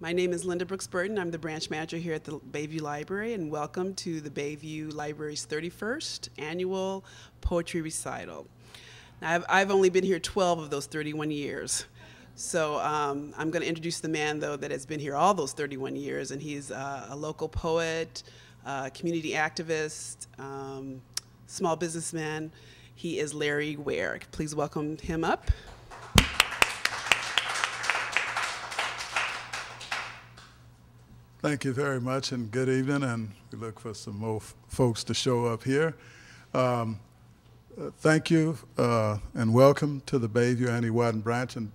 My name is Linda Brooks Burton. I'm the branch manager here at the Bayview Library, and welcome to the Bayview Library's 31st annual poetry recital. Now, I've only been here 12 of those 31 years. So I'm going to introduce the man, though, that has been here all those 31 years, and he's a local poet, community activist, small businessman. He is Larry Ware. Please welcome him up. Thank you very much, and good evening, and we look for some more folks to show up here. Thank you, and welcome to the Bayview Anna E. Waden branch, and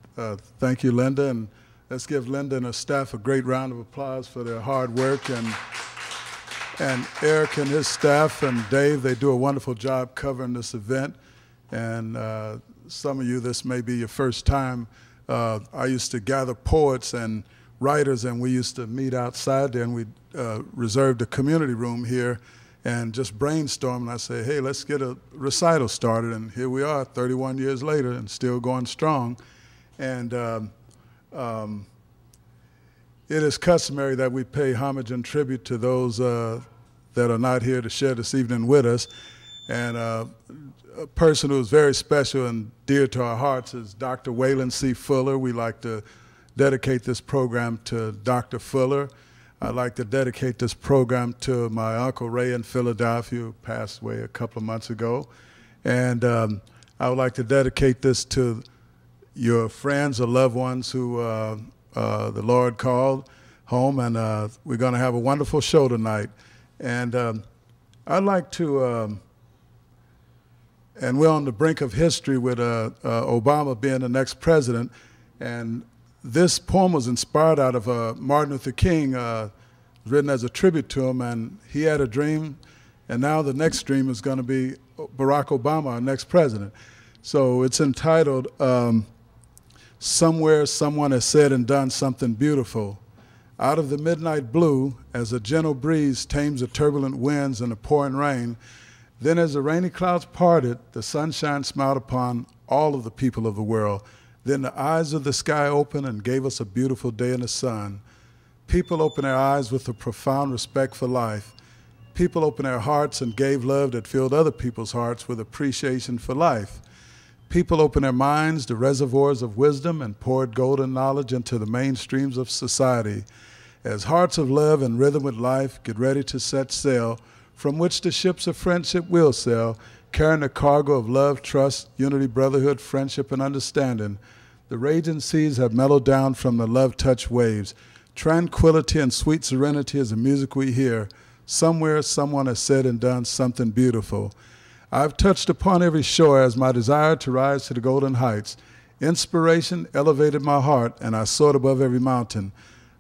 thank you, Linda, and let's give Linda and her staff a great round of applause for their hard work, and Eric and his staff, and Dave, they do a wonderful job covering this event, and some of you, this may be your first time. I used to gather poets and writers, and we used to meet outside there, and we reserved a community room here, and just brainstorm, and I say, hey, let's get a recital started, and here we are 31 years later and still going strong. And it is customary that we pay homage and tribute to those that are not here to share this evening with us. And a person who is very special and dear to our hearts is Dr. Wayland C. Fuller. We like to dedicate this program to Dr. Fuller. I'd like to dedicate this program to my Uncle Ray in Philadelphia, who passed away a couple of months ago. And I would like to dedicate this to your friends or loved ones who the Lord called home. And we're going to have a wonderful show tonight. And I'd like to, and we're on the brink of history with Obama being the next president. And this poem was inspired out of Martin Luther King, written as a tribute to him, and he had a dream, and now the next dream is going to be Barack Obama, our next president. So it's entitled, Somewhere Someone Has Said and Done Something Beautiful. Out of the midnight blue, as a gentle breeze tames the turbulent winds and the pouring rain, then as the rainy clouds parted, the sunshine smiled upon all of the people of the world. Then the eyes of the sky opened and gave us a beautiful day in the sun. People opened their eyes with a profound respect for life. People opened their hearts and gave love that filled other people's hearts with appreciation for life. People opened their minds to reservoirs of wisdom and poured golden knowledge into the mainstreams of society. As hearts of love and rhythm with life get ready to set sail, from which the ships of friendship will sail, carrying a cargo of love, trust, unity, brotherhood, friendship, and understanding. The raging seas have mellowed down from the love-touched waves. Tranquility and sweet serenity is the music we hear. Somewhere someone has said and done something beautiful. I've touched upon every shore as my desire to rise to the golden heights. Inspiration elevated my heart, and I soared above every mountain.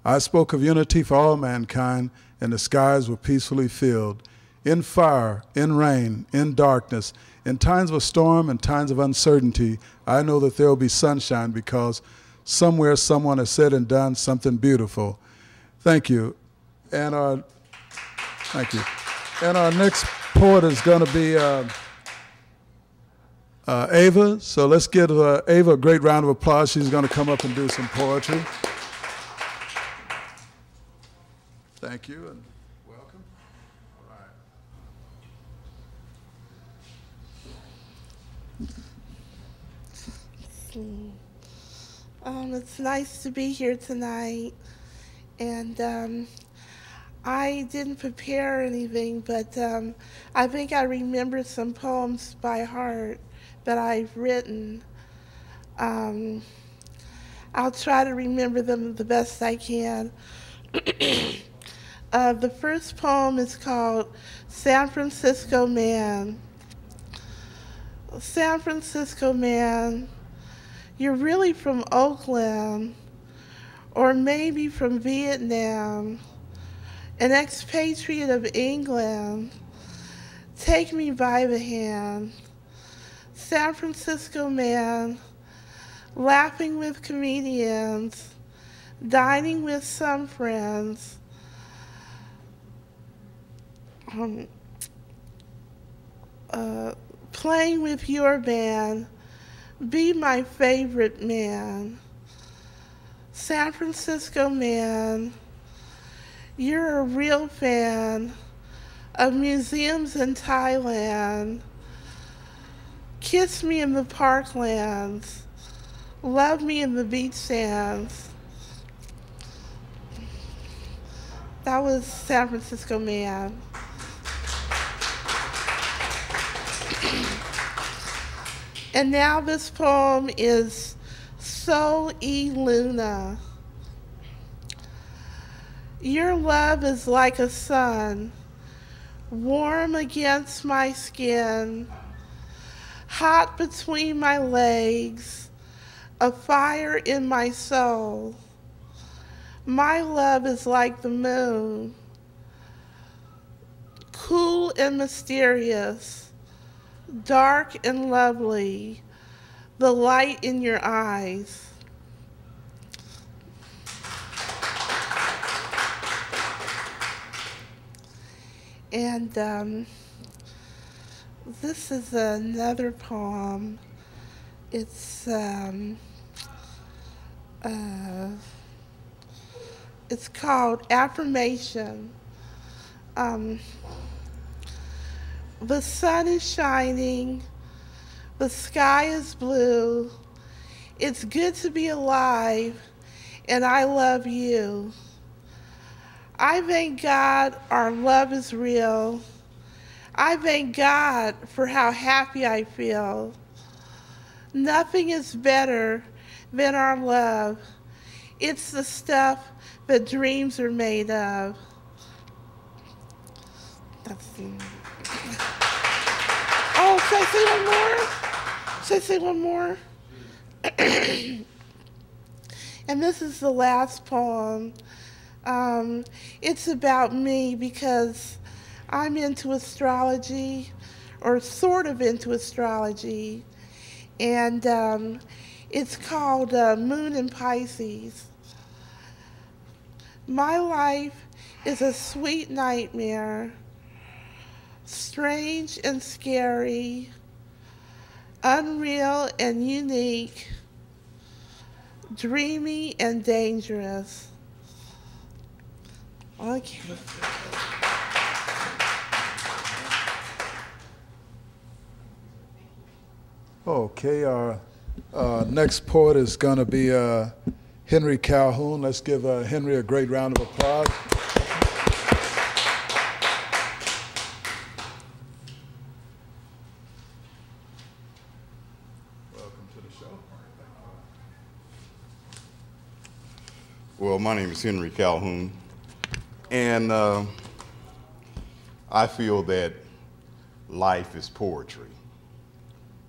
I spoke of unity for all mankind, and the skies were peacefully filled. In fire, in rain, in darkness, in times of storm and times of uncertainty, I know that there will be sunshine because somewhere someone has said and done something beautiful. Thank you. And our next poet is going to be Eva. So let's give Eva a great round of applause. She's going to come up and do some poetry. Thank you. And it's nice to be here tonight, and I didn't prepare anything, but I think I remember some poems by heart that I've written. I'll try to remember them the best I can. The first poem is called San Francisco Man. San Francisco man, you're really from Oakland, or maybe from Vietnam, an expatriate of England. Take me by the hand. San Francisco man, laughing with comedians, dining with some friends. Playing with your band, be my favorite man. San Francisco man, you're a real fan of museums in Thailand. Kiss me in the parklands. Love me in the beach sands. That was San Francisco man. And now this poem is Sol y Luna. Your love is like a sun, warm against my skin, hot between my legs, a fire in my soul. My love is like the moon, cool and mysterious, dark and lovely, the light in your eyes. And this is another poem. It's called Affirmation. The sun is shining, the sky is blue, it's good to be alive, and I love you. I thank God our love is real. I thank God for how happy I feel. Nothing is better than our love. It's the stuff that dreams are made of. That's the end. Oh, should I say one more? Should I say one more? And this is the last poem. It's about me because I'm into astrology, or sort of into astrology, and it's called Moon in Pisces. My life is a sweet nightmare, strange and scary, unreal and unique, dreamy and dangerous. Okay. Okay, our next poet is going to be Henry Calhoun. Let's give Henry a great round of applause. Welcome to the show. Well, my name is Henry Calhoun, and I feel that life is poetry.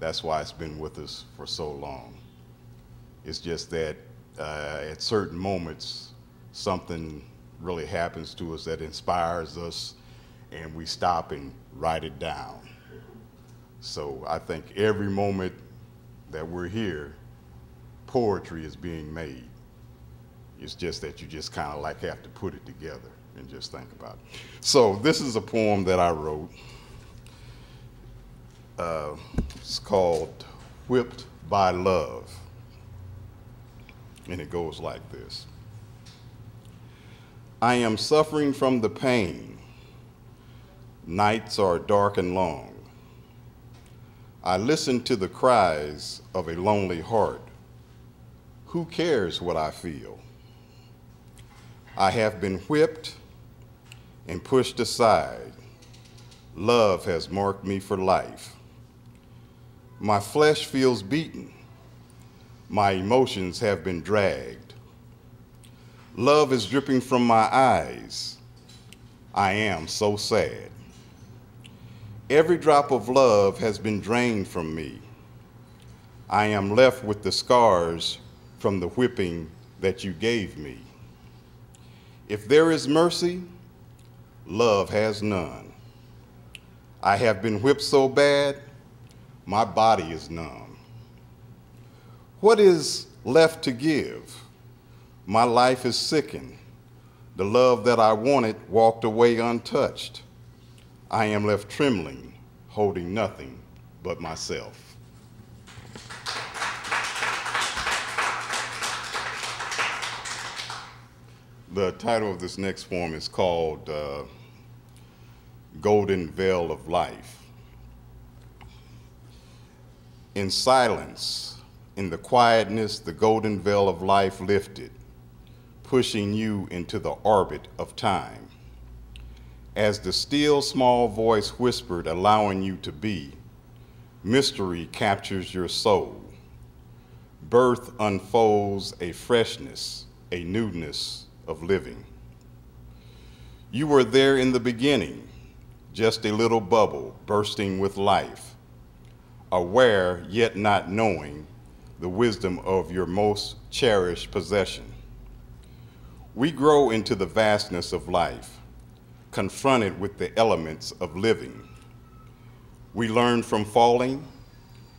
That's why it's been with us for so long. It's just that at certain moments, something really happens to us that inspires us, and we stop and write it down. So I think every moment that we're here, poetry is being made. It's just that you just kind of like have to put it together and just think about it. So this is a poem that I wrote. It's called Whipped by Love, and it goes like this. I am suffering from the pain. Nights are dark and long. I listen to the cries of a lonely heart. Who cares what I feel? I have been whipped and pushed aside. Love has marked me for life. My flesh feels beaten. My emotions have been dragged. Love is dripping from my eyes. I am so sad. Every drop of love has been drained from me. I am left with the scars from the whipping that you gave me. If there is mercy, love has none. I have been whipped so bad, my body is numb. What is left to give? My life is sickened. The love that I wanted walked away untouched. I am left trembling, holding nothing but myself. The title of this next poem is called Golden Veil of Life. In silence, in the quietness, the golden veil of life lifted, pushing you into the orbit of time. As the still small voice whispered, allowing you to be, mystery captures your soul. Birth unfolds a freshness, a newness of living. You were there in the beginning, just a little bubble bursting with life, aware yet not knowing the wisdom of your most cherished possession. We grow into the vastness of life, confronted with the elements of living. We learn from falling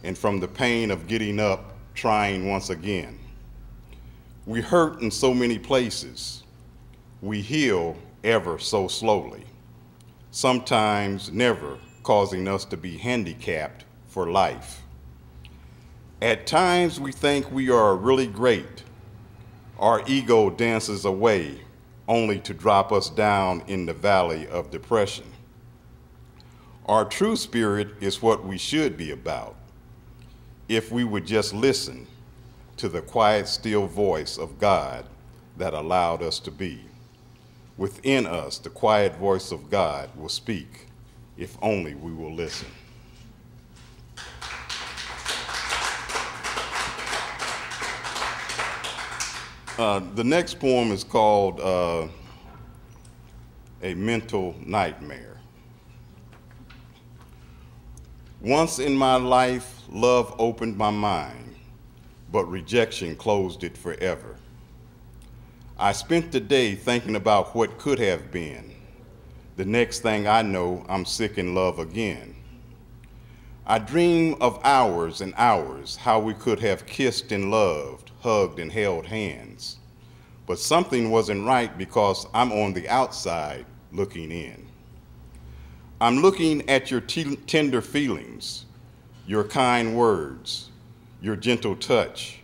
and from the pain of getting up, trying once again. We hurt in so many places. We heal ever so slowly, sometimes never, causing us to be handicapped for life. At times we think we are really great. Our ego dances away only to drop us down in the valley of depression. Our true spirit is what we should be about, if we would just listen to the quiet, still voice of God that allowed us to be. Within us, the quiet voice of God will speak, if only we will listen. The next poem is called A Mental Nightmare. Once in my life, love opened my mind, but rejection closed it forever. I spent the day thinking about what could have been. The next thing I know, I'm sick in love again. I dream of hours and hours, how we could have kissed and loved, hugged and held hands. But something wasn't right because I'm on the outside looking in. I'm looking at your tender feelings, your kind words, your gentle touch.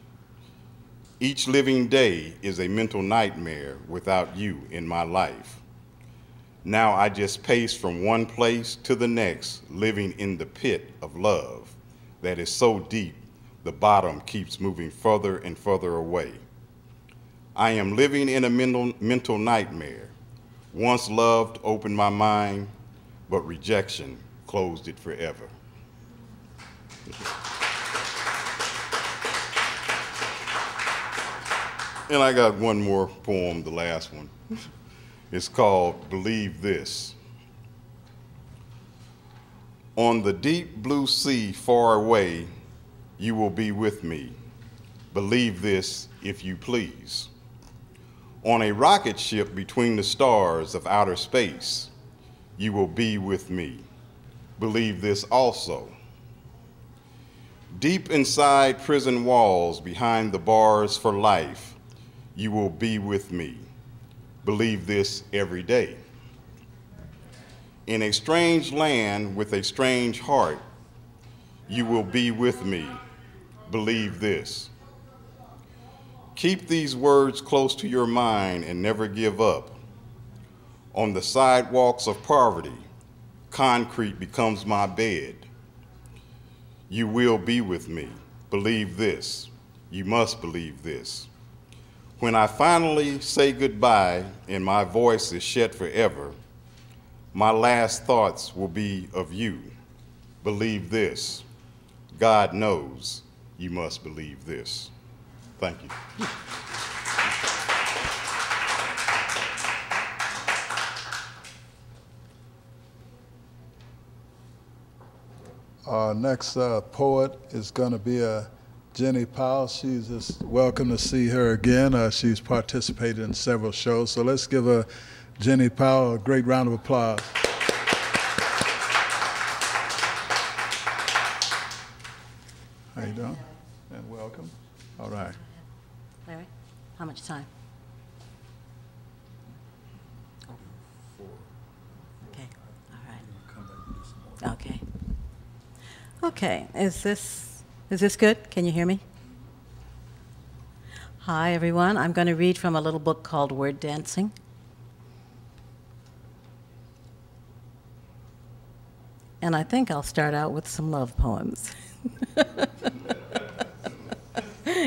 Each living day is a mental nightmare without you in my life. Now I just pace from one place to the next, living in the pit of love that is so deep, the bottom keeps moving further and further away. I am living in a mental nightmare. Once loved opened my mind, but rejection closed it forever. And I got one more poem, the last one. It's called Believe This. On the deep blue sea far away, you will be with me. Believe this if you please. On a rocket ship between the stars of outer space, you will be with me. Believe this also. Deep inside prison walls, behind the bars for life, you will be with me. Believe this every day. In a strange land with a strange heart, you will be with me. Believe this. Keep these words close to your mind and never give up. On the sidewalks of poverty, concrete becomes my bed. You will be with me. Believe this. You must believe this. When I finally say goodbye and my voice is shed forever, my last thoughts will be of you. Believe this. God knows you must believe this. Thank you. Our next poet is going to be Jenny Powell. She's just welcome to see her again. She's participated in several shows. So let's give Jenny Powell a great round of applause. How you doing? And welcome. All right. Larry, how much time? Okay. All right. Okay. Okay, is this good? Can you hear me? Hi, everyone. I'm going to read from a little book called Word Dancing. And I think I'll start out with some love poems.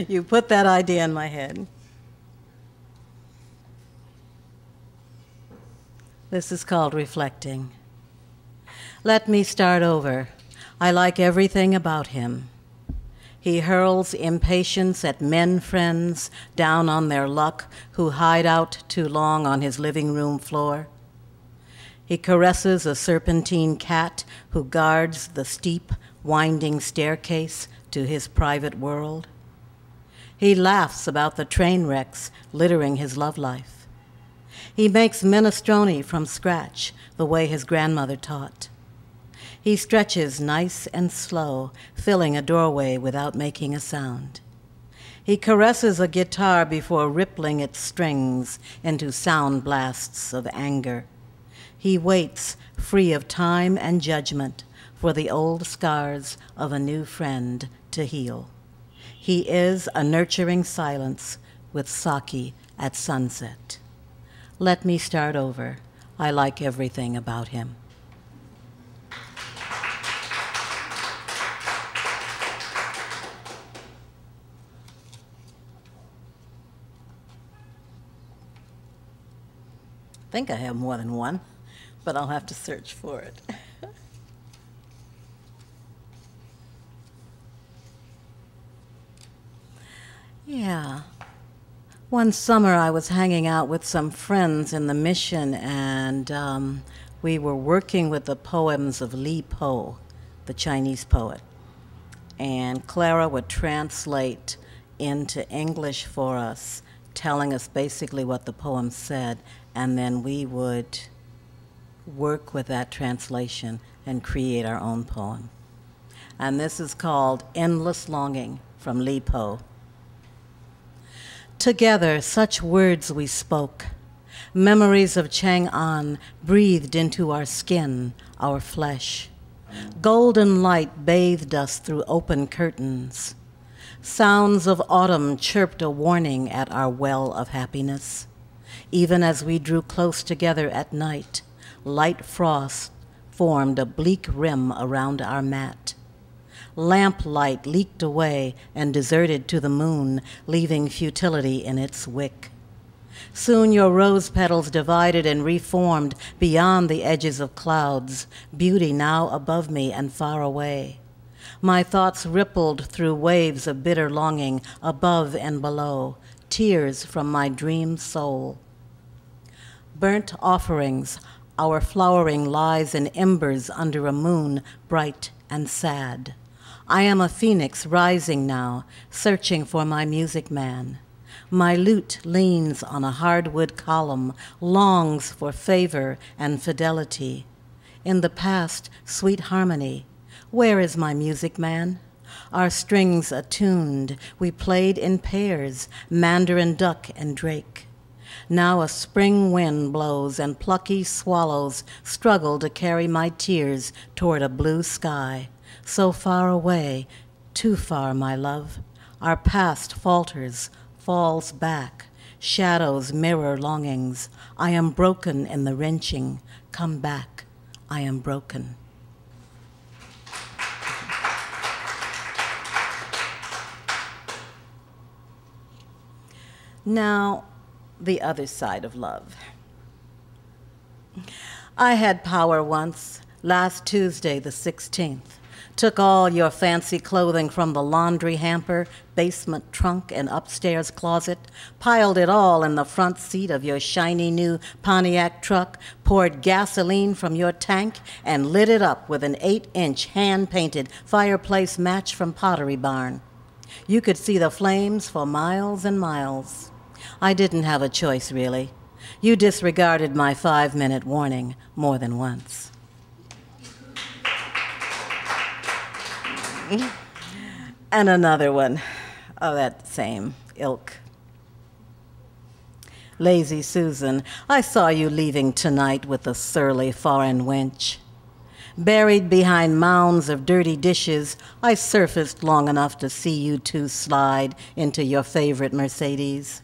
You put that idea in my head. This is called Reflecting. Let me start over. I like everything about him. He hurls impatience at men friends down on their luck who hide out too long on his living room floor. He caresses a serpentine cat who guards the steep, winding staircase to his private world. He laughs about the train wrecks littering his love life. He makes minestrone from scratch the way his grandmother taught. He stretches nice and slow, filling a doorway without making a sound. He caresses a guitar before rippling its strings into sound blasts of anger. He waits, free of time and judgment, for the old scars of a new friend to heal. He is a nurturing silence with sake at sunset. Let me start over. I like everything about him. I think I have more than one, but I'll have to search for it. Yeah. One summer I was hanging out with some friends in the Mission, and we were working with the poems of Li Po, the Chinese poet. And Clara would translate into English for us, telling us basically what the poem said, and then we would work with that translation and create our own poem. And this is called Endless Longing from Li Po. Together, such words we spoke, memories of Chang'an breathed into our skin, our flesh. Golden light bathed us through open curtains. Sounds of autumn chirped a warning at our well of happiness. Even as we drew close together at night, light frost formed a bleak rim around our mat. Lamplight leaked away and deserted to the moon, leaving futility in its wick. Soon your rose petals divided and reformed beyond the edges of clouds, beauty now above me and far away. My thoughts rippled through waves of bitter longing above and below, tears from my dream soul. Burnt offerings, our flowering lies in embers under a moon bright and sad. I am a phoenix rising now, searching for my music man. My lute leans on a hardwood column, longs for favor and fidelity. In the past, sweet harmony. Where is my music man? Our strings attuned, we played in pairs, mandarin duck and drake. Now a spring wind blows and plucky swallows struggle to carry my tears toward a blue sky. So far away, too far, my love. Our past falters, falls back. Shadows mirror longings. I am broken in the wrenching. Come back, I am broken. Now, the other side of love. I had power once, last Tuesday the 16th. Took all your fancy clothing from the laundry hamper, basement trunk, and upstairs closet, piled it all in the front seat of your shiny new Pontiac truck, poured gasoline from your tank, and lit it up with an 8-inch hand-painted fireplace match from Pottery Barn. You could see the flames for miles and miles. I didn't have a choice, really. You disregarded my 5-minute warning more than once. And another one of that same ilk. Lazy Susan, I saw you leaving tonight with a surly foreign wench. Buried behind mounds of dirty dishes, I surfaced long enough to see you two slide into your favorite Mercedes.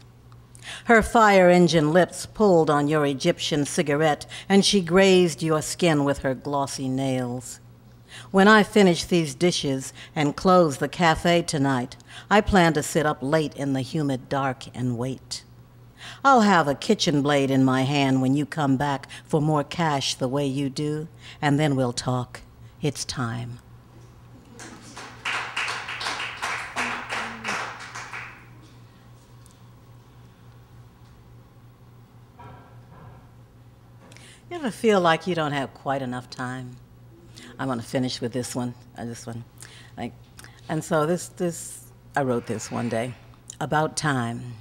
Her fire engine lips pulled on your Egyptian cigarette, and she grazed your skin with her glossy nails. When I finish these dishes and close the cafe tonight, I plan to sit up late in the humid dark and wait. I'll have a kitchen blade in my hand when you come back for more cash the way you do, and then we'll talk. It's time. You ever feel like you don't have quite enough time? I'm going to finish with this one, Like, and so I wrote this one day, about time.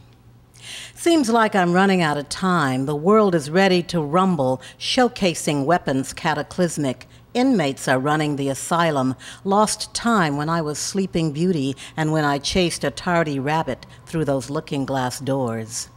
Seems like I'm running out of time. The world is ready to rumble, showcasing weapons cataclysmic. Inmates are running the asylum. Lost time when I was Sleeping Beauty and when I chased a tardy rabbit through those looking glass doors.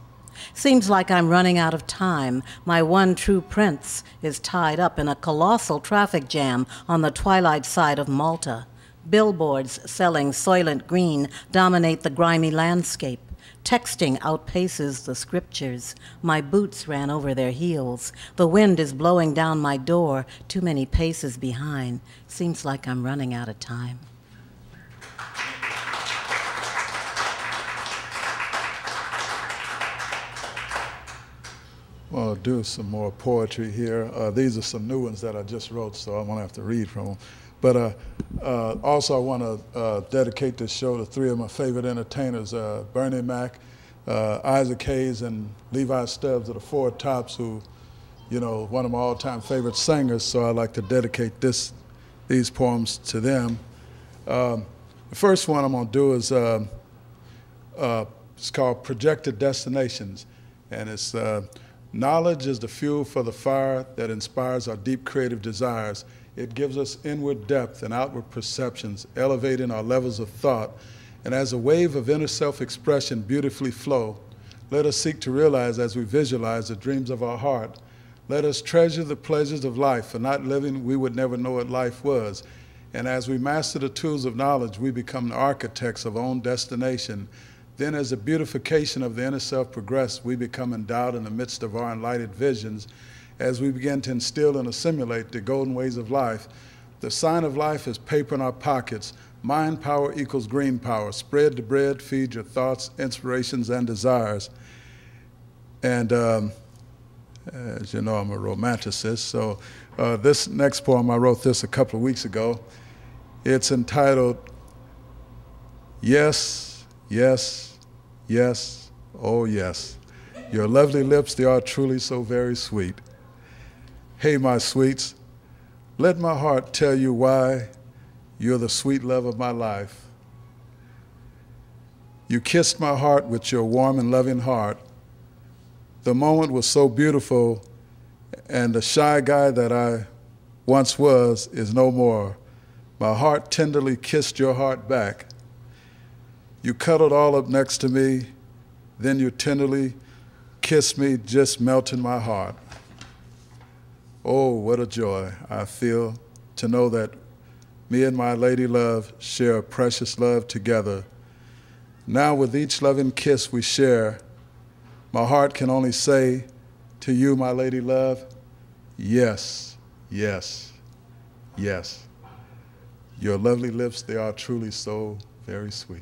Seems like I'm running out of time. My one true prince is tied up in a colossal traffic jam on the twilight side of Malta. Billboards selling Soylent Green dominate the grimy landscape. Texting outpaces the scriptures. My boots ran over their heels. The wind is blowing down my door, too many paces behind. Seems like I'm running out of time. Well, do some more poetry here. These are some new ones that I just wrote, so I'm going to have to read from them. But also I want to dedicate this show to three of my favorite entertainers, Bernie Mac, Isaac Hayes, and Levi Stubbs of the Four Tops, who, you know, one of my all-time favorite singers, so I'd like to dedicate these poems to them. The first one I'm going to do is it's called Projected Destinations, and it's knowledge is the fuel for the fire that inspires our deep creative desires. It gives us inward depth and outward perceptions, elevating our levels of thought. And as a wave of inner self-expression beautifully flow, let us seek to realize as we visualize the dreams of our heart. Let us treasure the pleasures of life. For not living, we would never know what life was. And as we master the tools of knowledge, we become the architects of our own destination. Then as the beautification of the inner self progresses, we become endowed in the midst of our enlightened visions. As we begin to instill and assimilate the golden ways of life, the sign of life is paper in our pockets. Mind power equals green power. Spread the bread, feed your thoughts, inspirations, and desires. And as you know, I'm a romanticist, so this next poem, I wrote this a couple of weeks ago. It's entitled, Yes, Yes, Yes, Oh Yes. Your lovely lips, they are truly so very sweet. Hey, my sweets, let my heart tell you why you're the sweet love of my life. You kissed my heart with your warm and loving heart. The moment was so beautiful, and the shy guy that I once was is no more. My heart tenderly kissed your heart back. You cuddled all up next to me, then you tenderly kissed me, just melting my heart. Oh, what a joy I feel to know that me and my lady love share a precious love together. Now with each loving kiss we share, my heart can only say to you, my lady love, yes, yes, yes. Your lovely lips, they are truly so very sweet.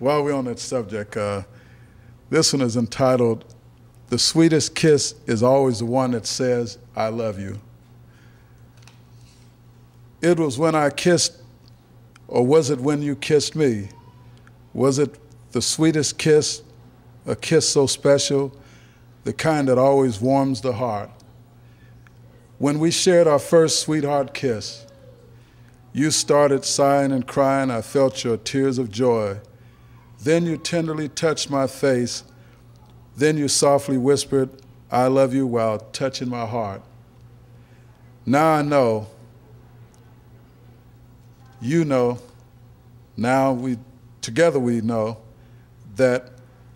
While we're on that subject, this one is entitled, The Sweetest Kiss is Always the One That Says, I Love You. It was when I kissed, or was it when you kissed me? Was it the sweetest kiss, a kiss so special, the kind that always warms the heart? When we shared our first sweetheart kiss, you started sighing and crying, I felt your tears of joy. Then you tenderly touched my face. Then you softly whispered, I love you, while touching my heart. Now I know, you know, now we, together we know that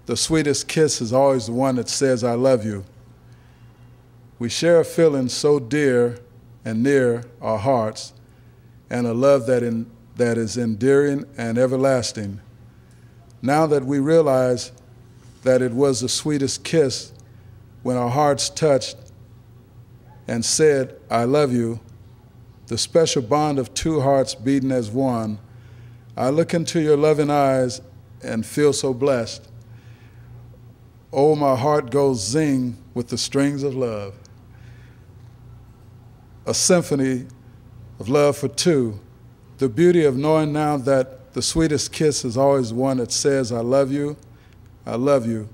The sweetest kiss is always the one that says, I love you. We share a feeling so dear and near our hearts, and a love that is endearing and everlasting. Now that we realize that it was the sweetest kiss when our hearts touched and said, I love you, the special bond of two hearts beating as one, I look into your loving eyes and feel so blessed. Oh, my heart goes zing with the strings of love. A symphony of love for two. The beauty of knowing now that the sweetest kiss is always one that says, I love you, I love you.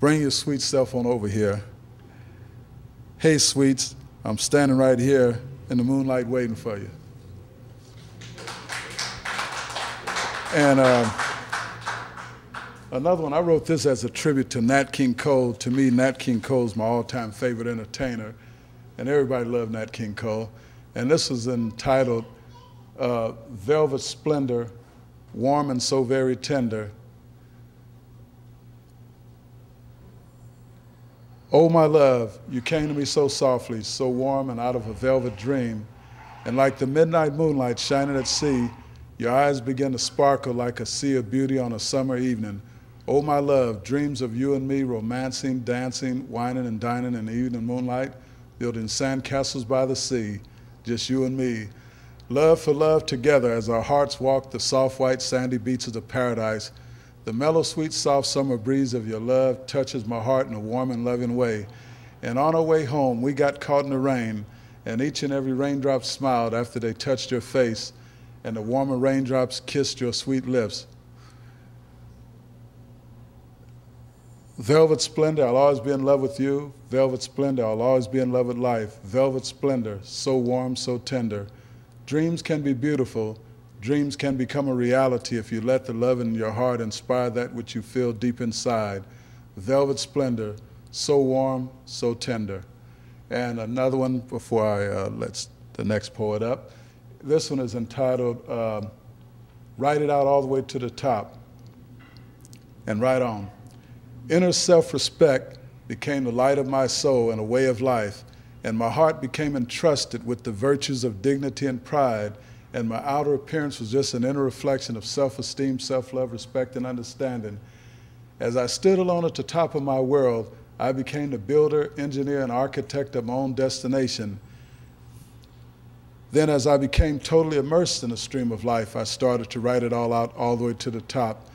Bring your sweet self on over here. Hey, sweets, I'm standing right here in the moonlight waiting for you. And another one, I wrote this as a tribute to Nat King Cole. To me, Nat King Cole's my all-time favorite entertainer, and everybody loved Nat King Cole. And this was entitled, Velvet Splendor, Warm and So Very Tender. Oh, my love, you came to me so softly, so warm and out of a velvet dream. And like the midnight moonlight shining at sea, your eyes begin to sparkle like a sea of beauty on a summer evening. Oh, my love, dreams of you and me romancing, dancing, wining and dining in the evening moonlight, building sandcastles by the sea, just you and me. Love for love together as our hearts walk the soft white sandy beaches of paradise. The mellow, sweet, soft summer breeze of your love touches my heart in a warm and loving way. And on our way home, we got caught in the rain, and each and every raindrop smiled after they touched your face, and the warmer raindrops kissed your sweet lips. Velvet splendor, I'll always be in love with you. Velvet splendor, I'll always be in love with life. Velvet splendor, so warm, so tender. Dreams can be beautiful. Dreams can become a reality if you let the love in your heart inspire that which you feel deep inside. Velvet splendor, so warm, so tender. And another one before I let the next poet up. This one is entitled, Write It Out All the Way to the Top, and right on. Inner self-respect became the light of my soul and a way of life, and my heart became entrusted with the virtues of dignity and pride, and my outer appearance was just an inner reflection of self-esteem, self-love, respect, and understanding. As I stood alone at the top of my world, I became the builder, engineer, and architect of my own destination. Then as I became totally immersed in the stream of life, I started to write it all out all the way to the top.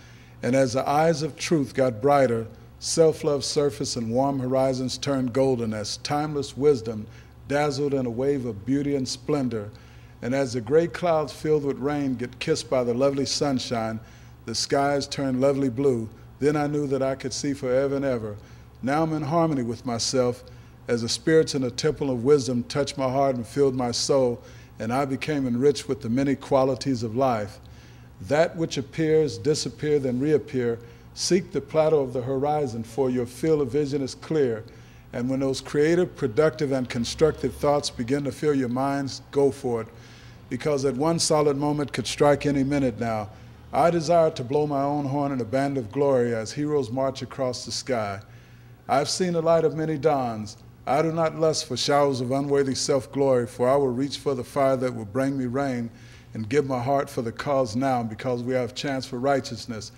And as the eyes of truth got brighter, self-love surfaced and warm horizons turned golden as timeless wisdom dazzled in a wave of beauty and splendor. And as the gray clouds filled with rain get kissed by the lovely sunshine, the skies turn lovely blue. Then I knew that I could see forever and ever. Now I'm in harmony with myself as the spirits in the temple of wisdom touched my heart and filled my soul, and I became enriched with the many qualities of life. That which appears, disappear, then reappear. Seek the plateau of the horizon, for your field of vision is clear. And when those creative, productive, and constructive thoughts begin to fill your minds, go for it. Because at one solid moment could strike any minute now. I desire to blow my own horn in a band of glory as heroes march across the sky. I've seen the light of many dawns. I do not lust for showers of unworthy self-glory, for I will reach for the fire that will bring me rain and give my heart for the cause now, because we have chance for righteousness.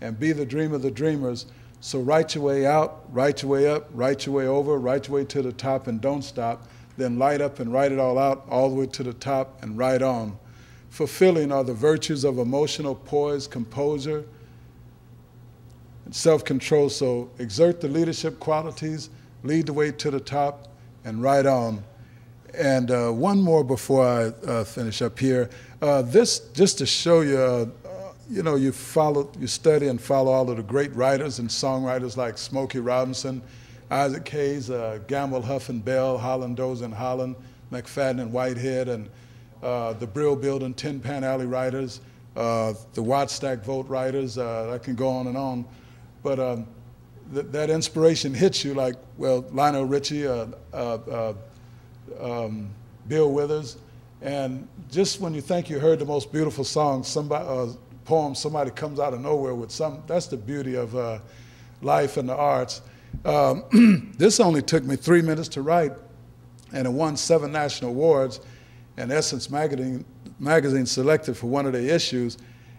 And be the dream of the dreamers, so write your way out, write your way up, write your way over, write your way to the top, and don't stop. Then light up and write it all out, all the way to the top, and right on. Fulfilling are the virtues of emotional poise, composure, and self-control, so exert the leadership qualities, lead the way to the top, and right on. And one more before I finish up here. This, just to show you, you know, you study and follow all of the great writers and songwriters like Smokey Robinson, Isaac Hayes, Gamble, Huff, and Bell, Hollandos and Holland, McFadden and Whitehead, and the Brill Building, Tin Pan Alley writers, the Wattstax Vote writers. I can go on and on. But that inspiration hits you like, well, Lionel Richie, Bill Withers, and just when you think you heard the most beautiful song, somebody, poem, somebody comes out of nowhere with something. That's the beauty of life and the arts. This only took me 3 minutes to write, and it won 7 national awards, and Essence magazine selected for one of their issues.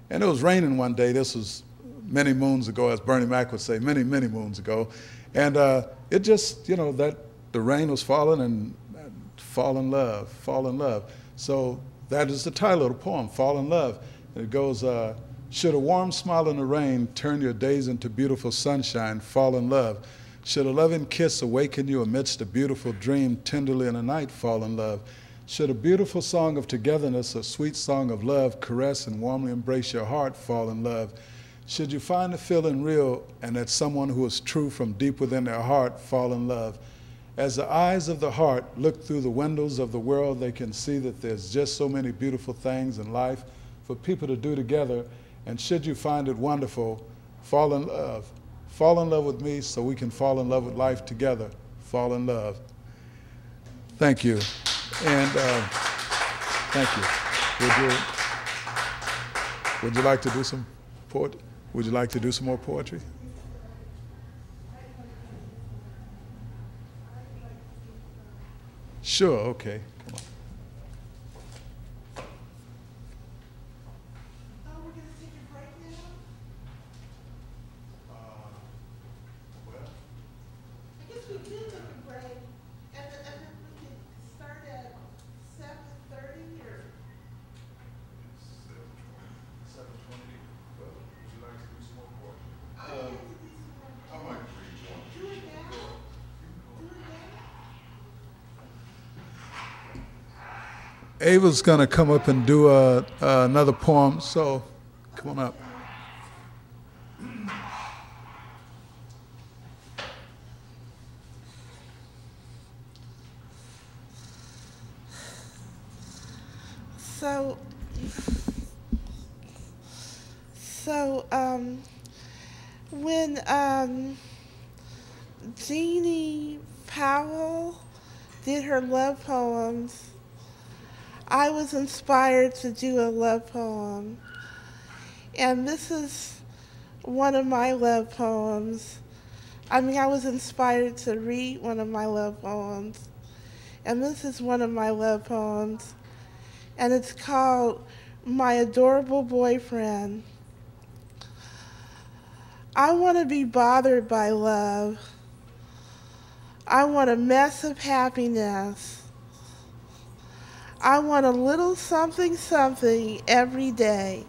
And it was raining one day. This was many moons ago, as Bernie Mac would say, many, many moons ago. And it just, you know, that the rain was falling, and fall in love, fall in love. So that is the title of the poem, Fall in Love. And it goes, should a warm smile in the rain turn your days into beautiful sunshine, fall in love. Should a loving kiss awaken you amidst a beautiful dream, tenderly in the night, fall in love. Should a beautiful song of togetherness, a sweet song of love, caress and warmly embrace your heart, fall in love. Should you find the feeling real and that someone who is true from deep within their heart, fall in love. As the eyes of the heart look through the windows of the world, they can see that there's just so many beautiful things in life for people to do together. And should you find it wonderful, fall in love. Fall in love with me so we can fall in love with life together. Fall in love. Thank you. And thank you. Would you like to do some poetry? Would you like to do some more poetry? Sure, okay. Come on. Oh, we're going to take a break now? Well, I guess we could take a break. And then we could start at 7:30 or? 7:20. Well, would you like to do some more poetry? I might read one. Do it now? Eva's going to come up and do another poem, so come on up. When Jenny Powell did her love poems, I was inspired to do a love poem. And this is one of my love poems. I mean, I was inspired to read one of my love poems. And this is one of my love poems. And it's called My Adorable Boyfriend. I want to be bothered by love. I want a mess of happiness. I want a little something, something every day.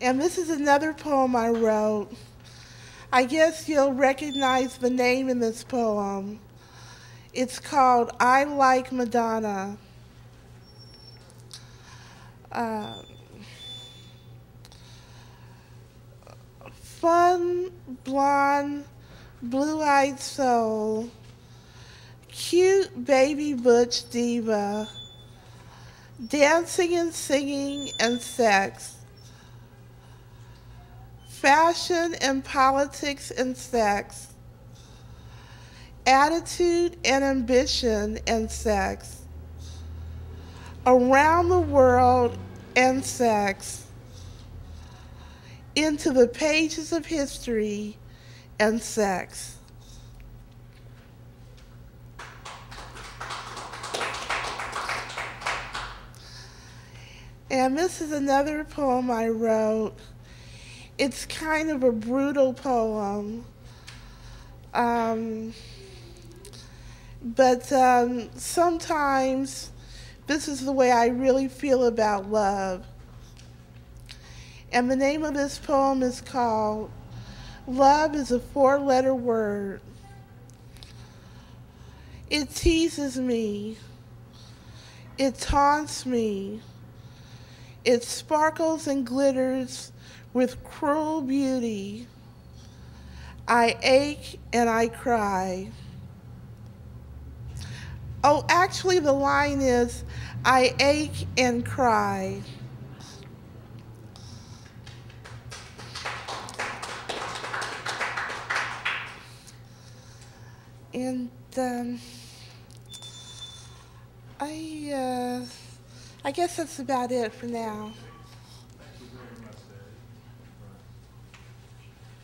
And this is another poem I wrote. I guess you'll recognize the name in this poem. It's called I Like Madonna. Fun, blonde, blue-eyed soul, cute baby butch diva, dancing and singing and sex, fashion and politics and sex, attitude and ambition and sex, around the world and sex, into the pages of history and sex. And this is another poem I wrote. It's kind of a brutal poem, but sometimes this is the way I really feel about love. And the name of this poem is called Love is a 4-letter word. It teases me. It taunts me. It sparkles and glitters with cruel beauty. I ache and I cry. Oh, actually the line is, I ache and cry. And I guess that's about it for now.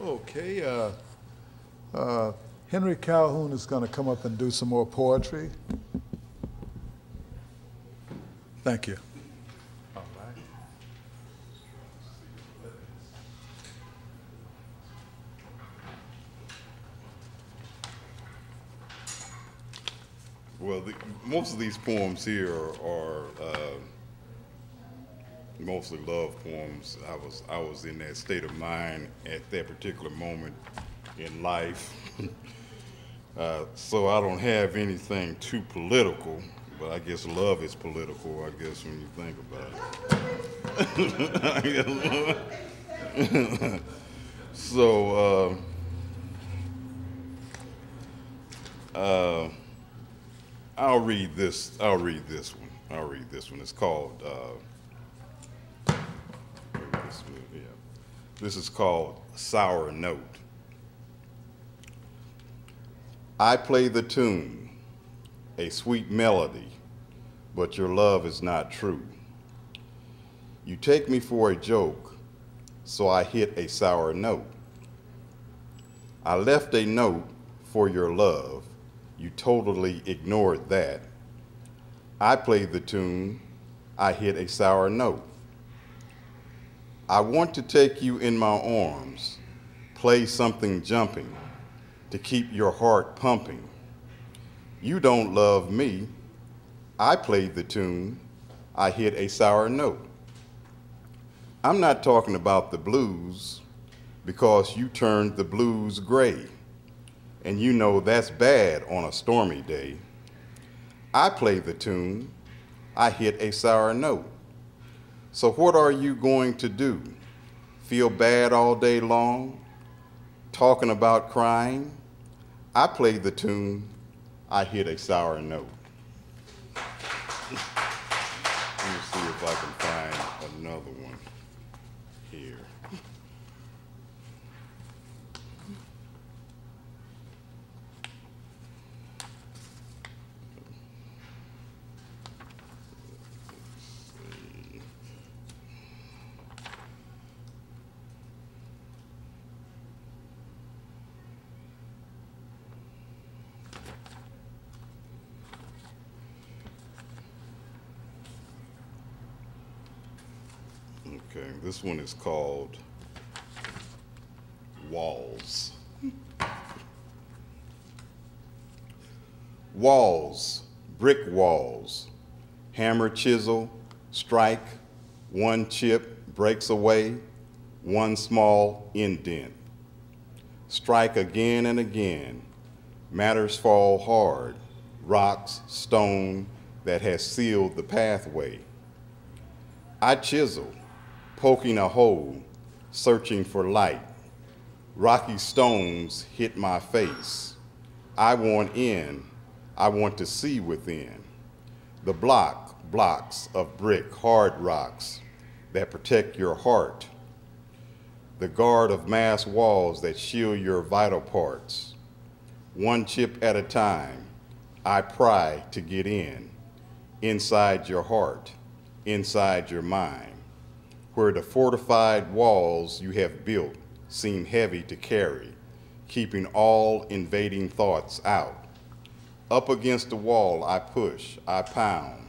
Okay, Henry Calhoun is going to come up and do some more poetry. Thank you. All right. Well, most of these poems here are mostly love poems. I was in that state of mind at that particular moment in life. So I don't have anything too political, but I guess love is political, I guess, when you think about it. So I'll read this one. It's called this is called Sour Note. I play the tune, a sweet melody, but your love is not true. You take me for a joke, so I hit a sour note. I left a note for your love. You totally ignored that. I play the tune, I hit a sour note. I want to take you in my arms, play something jumping, to keep your heart pumping. You don't love me. I played the tune. I hit a sour note. I'm not talking about the blues, because you turned the blues gray, and you know that's bad on a stormy day. I played the tune. I hit a sour note. So what are you going to do? Feel bad all day long? Talking about crying? I played the tune, I hit a sour note. Let me see if I can find another one here. This one is called Walls. Walls, brick walls, hammer, chisel, strike, one chip breaks away, one small indent. Strike again and again, matters fall hard, rocks, stone that has sealed the pathway. I chisel, poking a hole, searching for light. Rocky stones hit my face. I want in, I want to see within. The blocks of brick, hard rocks that protect your heart. The guard of mass walls that shield your vital parts. One chip at a time, I pry to get in. Inside your heart, inside your mind, where the fortified walls you have built seem heavy to carry, keeping all invading thoughts out. Up against the wall I push, I pound,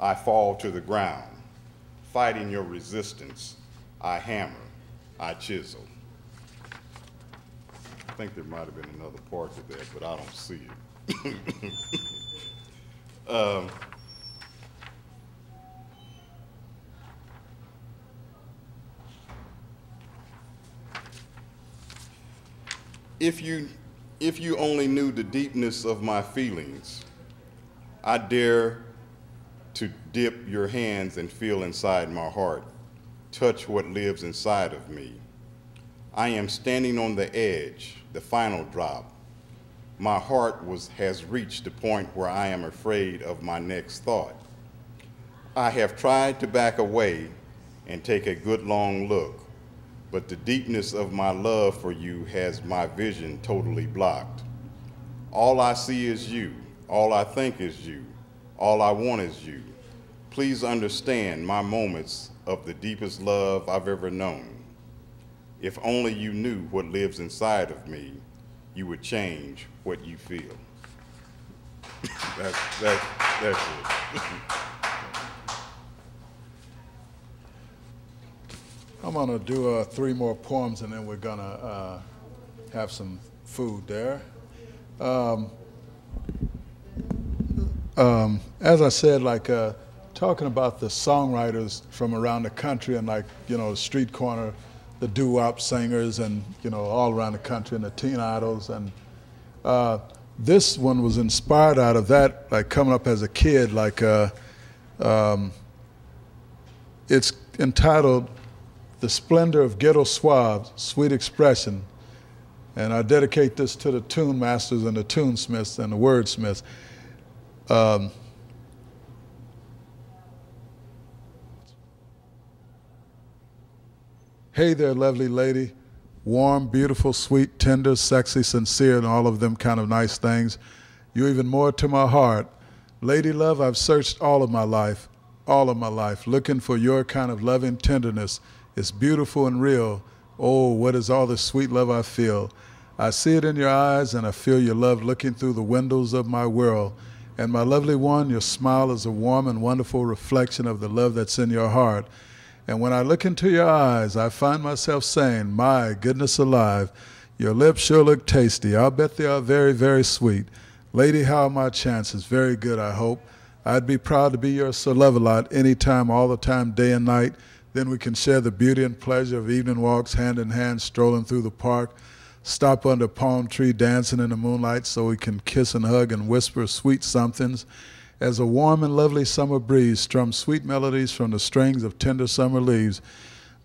I fall to the ground. Fighting your resistance, I hammer, I chisel. I think there might have been another part to that, but I don't see it. If you only knew the deepness of my feelings, I dare to dip your hands and feel inside my heart, touch what lives inside of me. I am standing on the edge, the final drop. My heart has reached the point where I am afraid of my next thought. I have tried to back away and take a good long look, but the deepness of my love for you has my vision totally blocked. All I see is you, all I think is you, All I want is you. Please understand my moments of the deepest love I've ever known. If only you knew what lives inside of me, you would change what you feel. That's it. I'm gonna do three more poems and then we're gonna have some food there. As I said, like talking about the songwriters from around the country and like, you know, the street corner, the doo-wop singers and, you know, all around the country and the teen idols. And this one was inspired out of that, like coming up as a kid, like it's entitled, The Splendor of Ghetto Suave, Sweet Expression. And I dedicate this to the tune masters and the tune smiths and the wordsmiths. Hey there, lovely lady, warm, beautiful, sweet, tender, sexy, sincere, and all of them kind of nice things. You're even more to my heart. Lady love, I've searched all of my life, looking for your kind of loving tenderness. It's beautiful and real. Oh, what is all the sweet love I feel? I see it in your eyes and I feel your love looking through the windows of my world. And my lovely one, your smile is a warm and wonderful reflection of the love that's in your heart. And when I look into your eyes, I find myself saying, my goodness alive, your lips sure look tasty. I'll bet they are very, very sweet. Lady, how are my chances? Very good, I hope. I'd be proud to be your Sir-Love-a-Lot anytime, all the time, day and night. Then we can share the beauty and pleasure of evening walks, hand in hand, strolling through the park, stop under a palm tree, dancing in the moonlight so we can kiss and hug and whisper sweet somethings. As a warm and lovely summer breeze strums sweet melodies from the strings of tender summer leaves.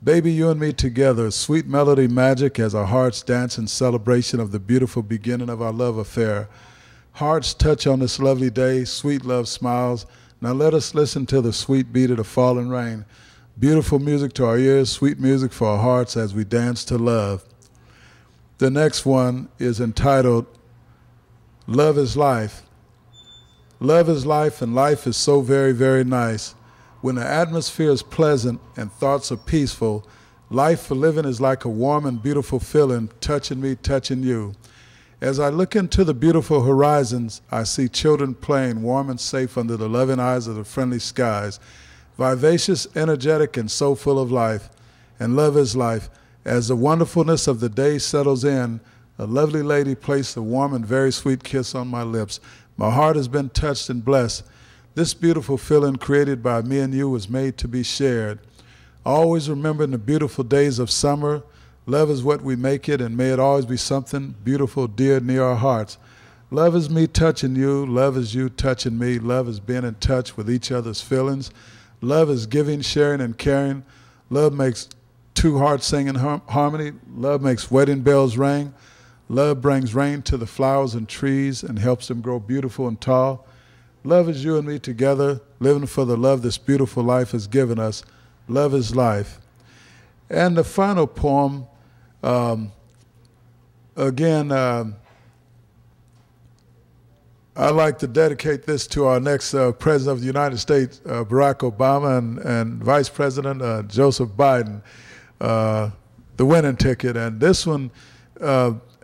Baby, you and me together, sweet melody magic as our hearts dance in celebration of the beautiful beginning of our love affair. Hearts touch on this lovely day, sweet love smiles. Now let us listen to the sweet beat of the falling rain. Beautiful music to our ears, sweet music for our hearts as we dance to love. The next one is entitled, Love is Life. Love is life and life is so very, very nice. When the atmosphere is pleasant and thoughts are peaceful, life for living is like a warm and beautiful feeling, touching me, touching you. As I look into the beautiful horizons, I see children playing warm and safe under the loving eyes of the friendly skies. Vivacious, energetic, and so full of life. And love is life. As the wonderfulness of the day settles in, a lovely lady placed a warm and very sweet kiss on my lips. My heart has been touched and blessed. This beautiful feeling created by me and you was made to be shared. Always remembering the beautiful days of summer. Love is what we make it, and may it always be something beautiful, dear, near our hearts. Love is me touching you. Love is you touching me. Love is being in touch with each other's feelings. Love is giving, sharing, and caring. Love makes two hearts sing in harmony. Love makes wedding bells ring. Love brings rain to the flowers and trees and helps them grow beautiful and tall. Love is you and me together, living for the love this beautiful life has given us. Love is life. And the final poem, I'd like to dedicate this to our next President of the United States, Barack Obama, and Vice President Joseph Biden, the winning ticket. And this one,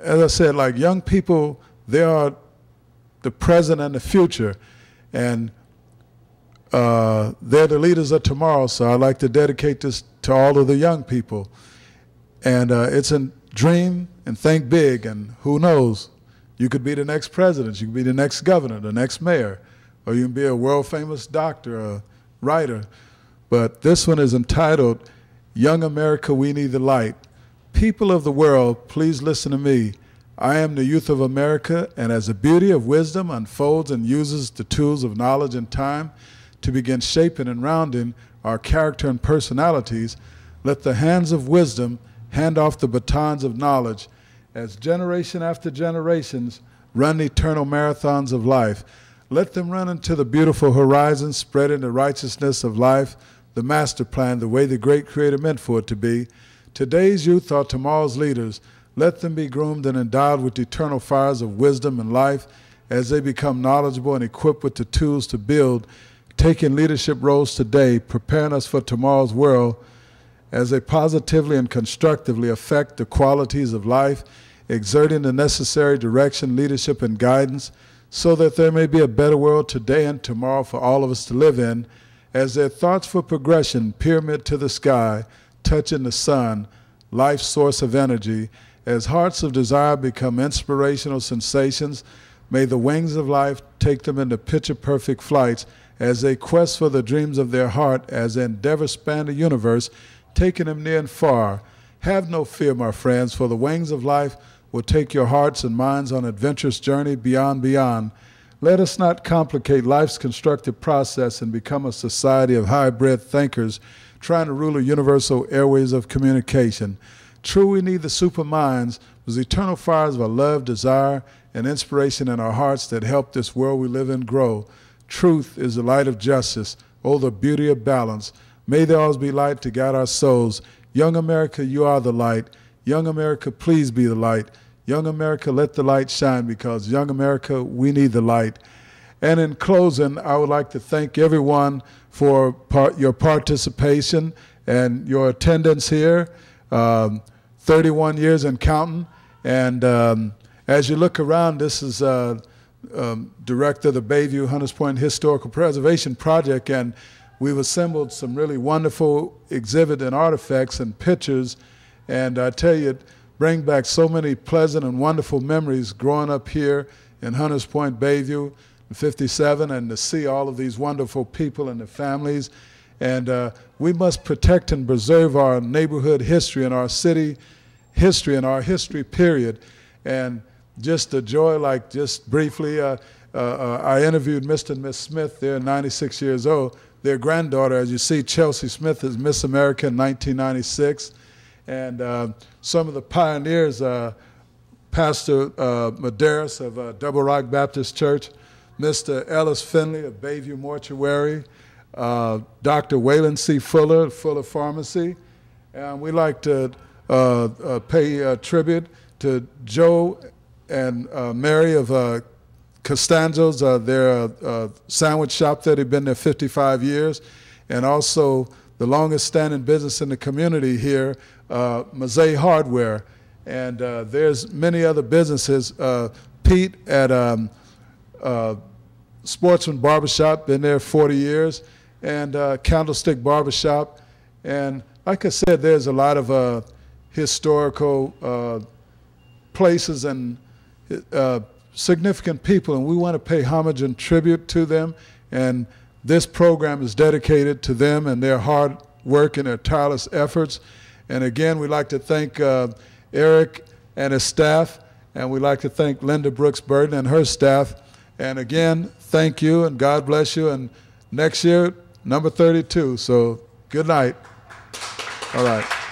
as I said, like young people, they are the present and the future. And they're the leaders of tomorrow. So I'd like to dedicate this to all of the young people. And it's a dream and think big and who knows. You could be the next president, you could be the next governor, the next mayor, or you can be a world-famous doctor or writer. But this one is entitled, Young America, We Need the Light. People of the world, please listen to me. I am the youth of America, and as the beauty of wisdom unfolds and uses the tools of knowledge and time to begin shaping and rounding our character and personalities, let the hands of wisdom hand off the batons of knowledge as generation after generations run the eternal marathons of life. Let them run into the beautiful horizon, spreading the righteousness of life, the master plan, the way the great creator meant for it to be. Today's youth are tomorrow's leaders. Let them be groomed and endowed with the eternal fires of wisdom and life as they become knowledgeable and equipped with the tools to build, taking leadership roles today, preparing us for tomorrow's world as they positively and constructively affect the qualities of life, exerting the necessary direction, leadership, and guidance so that there may be a better world today and tomorrow for all of us to live in, as their thoughts for progression pyramid to the sky, touching the sun, life's source of energy, as hearts of desire become inspirational sensations, may the wings of life take them into picture-perfect flights as they quest for the dreams of their heart, as they endeavor span the universe, taking them near and far. Have no fear, my friends, for the wings of life will take your hearts and minds on an adventurous journey beyond. Let us not complicate life's constructive process and become a society of hybrid thinkers trying to rule a universal airways of communication. True, we need the super minds with eternal fires of our love, desire, and inspiration in our hearts that help this world we live in grow. Truth is the light of justice. Oh, the beauty of balance. May there always be light to guide our souls. Young America, you are the light. Young America, please be the light. Young America, let the light shine, because young America, we need the light. And in closing, I would like to thank everyone for your participation and your attendance here, 31 years and counting. And as you look around, this is director of the Bayview Hunters Point Historical Preservation Project, and we've assembled some really wonderful exhibit and artifacts and pictures, and I tell you, it brings back so many pleasant and wonderful memories growing up here in Hunters Point, Bayview, in 57, and to see all of these wonderful people and their families. And we must protect and preserve our neighborhood history and our city history and our history period. And just the joy, like just briefly, I interviewed Mr. and Miss Smith. They're 96 years old. Their granddaughter, as you see, Chelsea Smith, is Miss America in 1996. And some of the pioneers, Pastor Medeiros of Double Rock Baptist Church, Mr. Ellis Finley of Bayview Mortuary, Dr. Wayland C. Fuller, Fuller Pharmacy. And we like to pay tribute to Joe and Mary of Costanzo's, their sandwich shop that had been there 55 years, and also the longest standing business in the community here, Mazay Hardware. And there's many other businesses. Pete at Sportsman Barbershop, been there 40 years, and Candlestick Barbershop. And like I said, there's a lot of historical places and significant people, and we want to pay homage and tribute to them. And this program is dedicated to them and their hard work and their tireless efforts. And again, we'd like to thank Eric and his staff, and we'd like to thank Linda Brooks Burton and her staff. And again, thank you, and God bless you. And next year, number 32. So good night. All right.